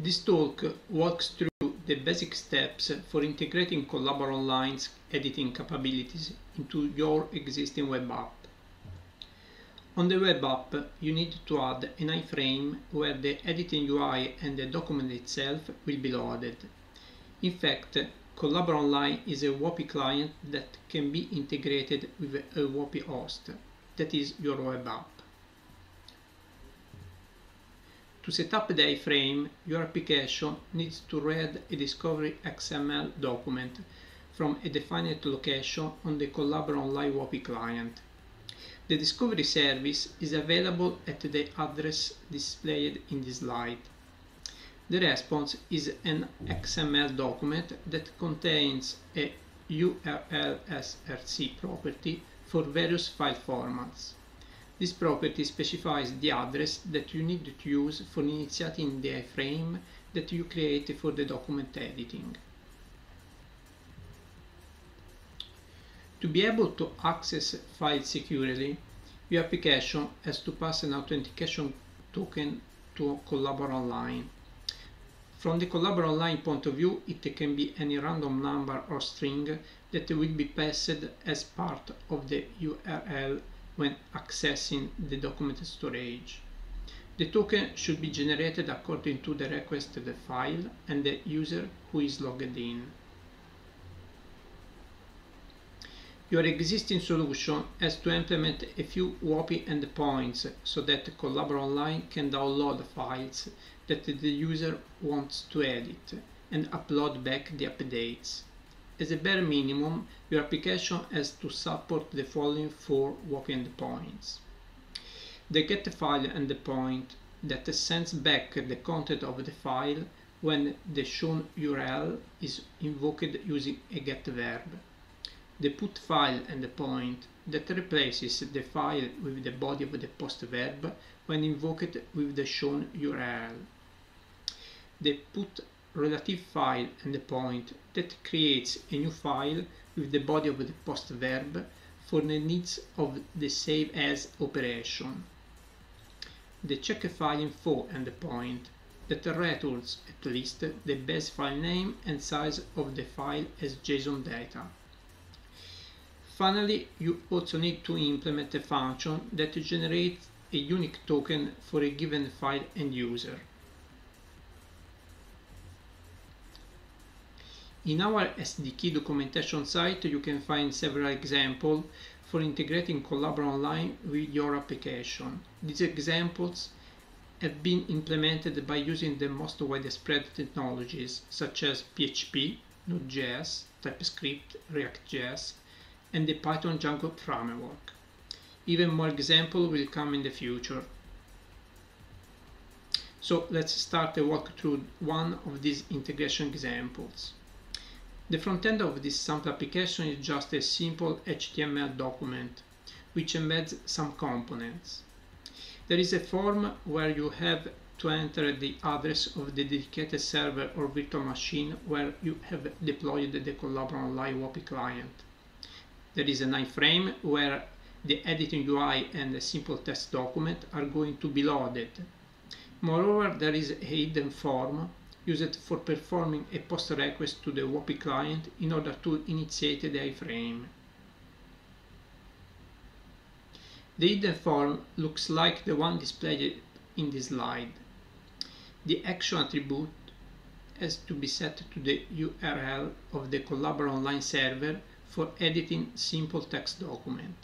This talk walks through the basic steps for integrating Collabora Online's editing capabilities into your existing web app. On the web app, you need to add an iframe where the editing UI and the document itself will be loaded. In fact, Collabora Online is a WAPI client that can be integrated with a WAPI host, that is your web app. To set up the iframe, your application needs to read a Discovery XML document from a defined location on the Collabora Online WAPI client. The Discovery service is available at the address displayed in this slide. The response is an XML document that contains a URLSRC property for various file formats. This property specifies the address that you need to use for initiating the iframe that you create for the document editing. To be able to access files securely, your application has to pass an authentication token to Collabora Online. From the Collabora Online point of view, it can be any random number or string that will be passed as part of the URL when accessing the document storage. The token should be generated according to the requested file and the user who is logged in. Your existing solution has to implement a few WAPI endpoints so that Collabora Online can download files that the user wants to edit and upload back the updates. As a bare minimum, your application has to support the following four WAPI endpoints. The getFile endpoint that sends back the content of the file when the shown URL is invoked using a get verb. The putFile endpoint that replaces the file with the body of the post verb when invoked with the shown URL. The put relative file endpoint that creates a new file with the body of the post verb for the needs of the save as operation. The check file info endpoint that returns at least the base file name and size of the file as JSON data. Finally, you also need to implement a function that generates a unique token for a given file and user. In our SDK documentation site, you can find several examples for integrating Collabora Online with your application. These examples have been implemented by using the most widespread technologies, such as PHP, Node.js, TypeScript, React.js, and the Python Django framework. Even more examples will come in the future. So let's start a walk through one of these integration examples. The front end of this sample application is just a simple HTML document which embeds some components. There is a form where you have to enter the address of the dedicated server or virtual machine where you have deployed the Collabora Online WAPI client. There is an iframe where the editing UI and the simple test document are going to be loaded. Moreover, there is a hidden form used for performing a POST request to the WAPI client in order to initiate the iframe. The hidden form looks like the one displayed in this slide. The action attribute has to be set to the URL of the Collabora Online server for editing simple text document.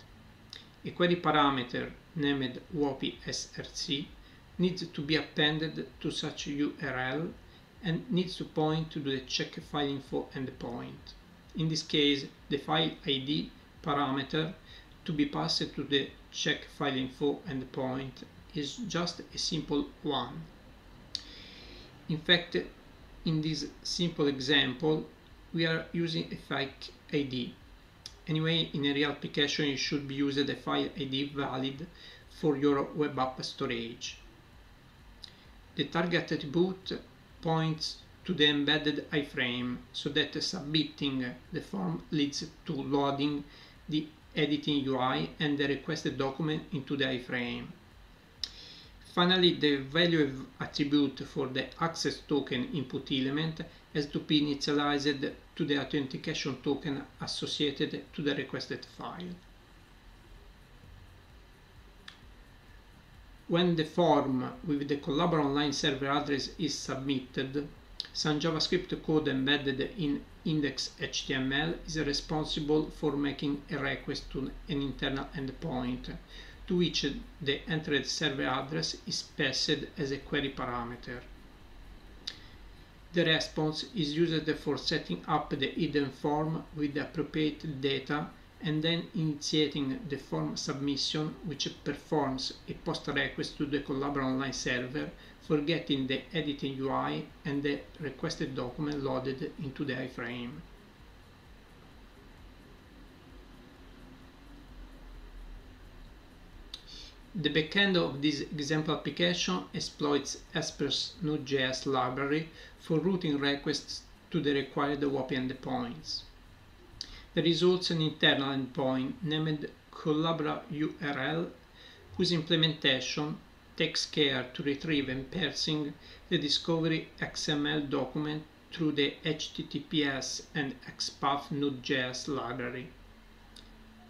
A query parameter named WOPI_SRC needs to be appended to such URL and needs to point to the check file info endpoint. In this case, the file ID parameter to be passed to the check file info endpoint is just a simple one. In fact, in this simple example, we are using a fake ID. Anyway, in a real application, you should be using a file ID valid for your web app storage. The target attribute points to the embedded iframe so that submitting the form leads to loading the editing UI and the requested document into the iframe. Finally, the value attribute for the access token input element has to be initialized to the authentication token associated to the requested file. When the form with the Collabora Online server address is submitted, some JavaScript code embedded in index.html is responsible for making a request to an internal endpoint, to which the entered server address is passed as a query parameter. The response is used for setting up the hidden form with the appropriate data and then initiating the form submission, which performs a POST request to the Collabora Online server for getting the editing UI and the requested document loaded into the iframe. The backend of this example application exploits Asper's Node.js library for routing requests to the required WAPI endpoints. There is also an internal endpoint named Collabora URL, whose implementation takes care to retrieve and parsing the Discovery XML document through the HTTPS and XPath Node.js library.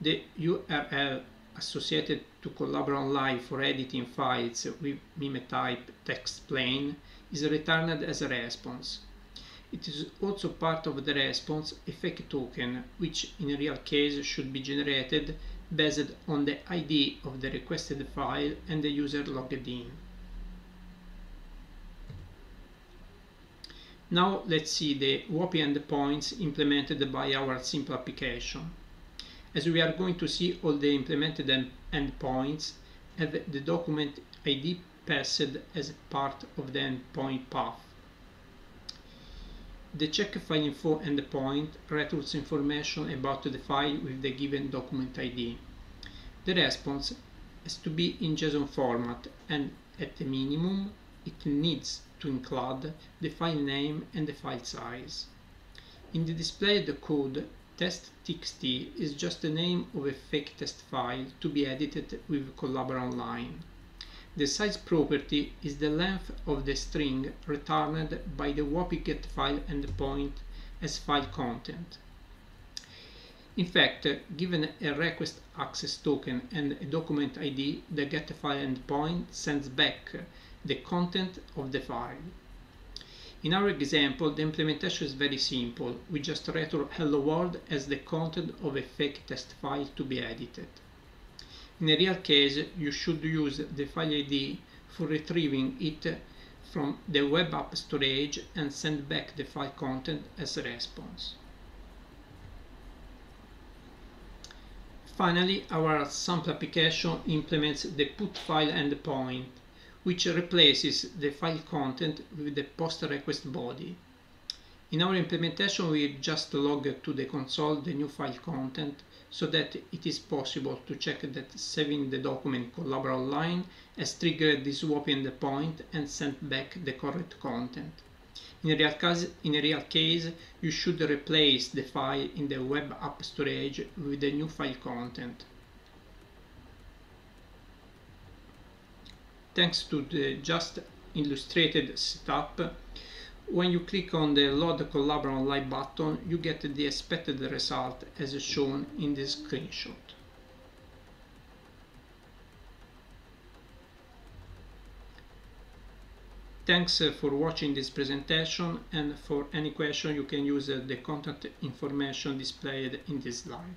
The URL associated to Collabora Online for editing files with MIME type text plain is returned as a response. It is also part of the response a fake token, which in a real case should be generated based on the ID of the requested file and the user logged in. Now let's see the WAPI endpoints implemented by our simple application. As we are going to see, all the implemented endpoints have the document ID passed as part of the endpoint path. The check file info endpoint returns information about the file with the given document ID. The response has to be in JSON format, and at the minimum it needs to include the file name and the file size. In the displayed code, test.txt is just the name of a fake test file to be edited with Collabora Online. The size property is the length of the string returned by the WAPI get file endpoint as file content. In fact, given a request access token and a document ID, the get file endpoint sends back the content of the file. In our example, the implementation is very simple. We just return hello world as the content of a fake test file to be edited. In a real case, you should use the file ID for retrieving it from the web app storage and send back the file content as a response. Finally, our sample application implements the put file endpoint, which replaces the file content with the post request body. In our implementation, we just log to the console the new file content, so that it is possible to check that saving the document Collabora Online has triggered this WAPI endpoint and sent back the correct content. In a real case, you should replace the file in the web app storage with the new file content. Thanks to the just illustrated setup, when you click on the Load Collabora Online button, you get the expected result as shown in this screenshot. Thanks for watching this presentation, and for any question you can use the contact information displayed in this slide.